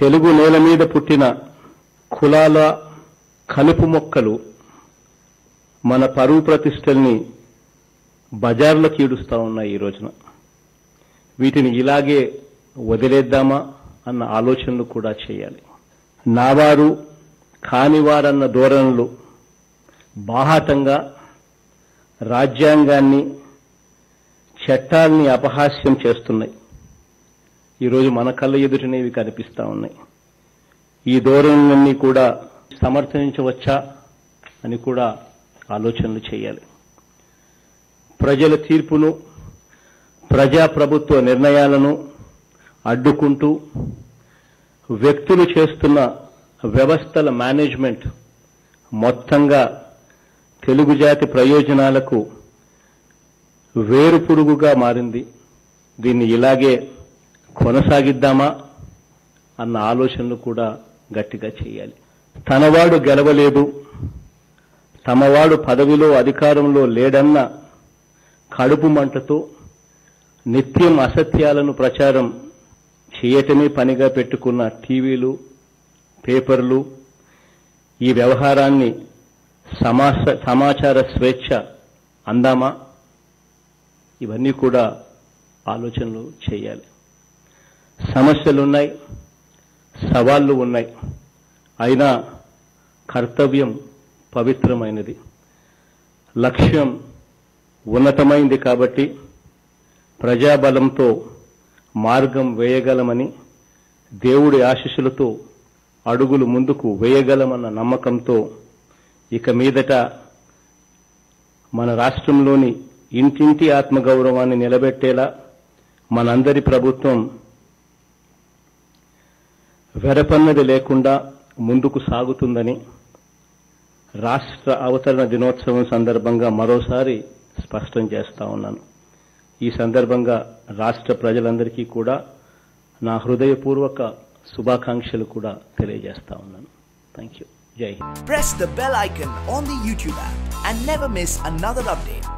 తెలుగు నేల మీద పుట్టిన కులాల కలుపు మొక్కలు మన పరువు ప్రతిష్టల్ని బజార్లో కీడుస్తా ఉన్నాయి ఈ రోజున. వీటిని ఇలాగే వదిలేద్దామా అన్న ఆలోచనలు కూడా చేయాలి. నావారు కానివారన్న ధోరణులు బాహాటంగా రాజ్యాంగాన్ని చట్టాల్ని అపహాస్యం చేస్తున్నాయి. ఈరోజు మన కళ్ళ ఎదుటనేవి కనిపిస్తూ ఉన్నాయి. ఈ ధోరణులన్నీ కూడా సమర్థించవచ్చా అని కూడా ఆలోచనలు చేయాలి. ప్రజల తీర్పును ప్రజాప్రభుత్వ నిర్ణయాలను అడ్డుకుంటూ వ్యక్తులు చేస్తున్న వ్యవస్థల మేనేజ్మెంట్ మొత్తంగా తెలుగు జాతి ప్రయోజనాలకు వేరుపురుగుగా మారింది. దీన్ని ఇలాగే కొనసాగిద్దామా అన్న ఆలోచనలు కూడా గట్టిగా చేయాలి. తనవాడు గెలవలేదు, తమవాడు పదవిలో అధికారంలో లేడన్న కడుపు మంటతో నిత్యం అసత్యాలను ప్రచారం చేయటమే పనిగా పెట్టుకున్న టీవీలు, పేపర్లు ఈ వ్యవహారాన్ని సమాచార స్వేచ్ఛ అందామా? ఇవన్నీ కూడా ఆలోచనలు చేయాలి. సమస్యలున్నాయి, సవాళ్లు ఉన్నాయి. అయినా కర్తవ్యం పవిత్రమైనది, లక్ష్యం ఉన్నతమైంది. కాబట్టి ప్రజాబలంతో మార్గం వేయగలమని, దేవుడి ఆశీస్సులతో అడుగులు ముందుకు వేయగలమన్న నమ్మకంతో ఇక మీదట మన రాష్ట్రంలోని ఇంటింటి ఆత్మగౌరవాన్ని నిలబెట్టేలా మనందరి ప్రభుత్వం వెరపన్నది లేకుండా ముందుకు సాగుతుందని రాష్ట్ర అవతరణ దినోత్సవం సందర్భంగా మరోసారి స్పష్టం చేస్తా ఉన్నాను. ఈ సందర్భంగా రాష్ట్ర ప్రజలందరికీ కూడా నా హృదయపూర్వక శుభాకాంక్షలు కూడా తెలియజేస్తా ఉన్నాను. Thank you. జై Hind. Press the bell icon on the YouTube app and never miss another update.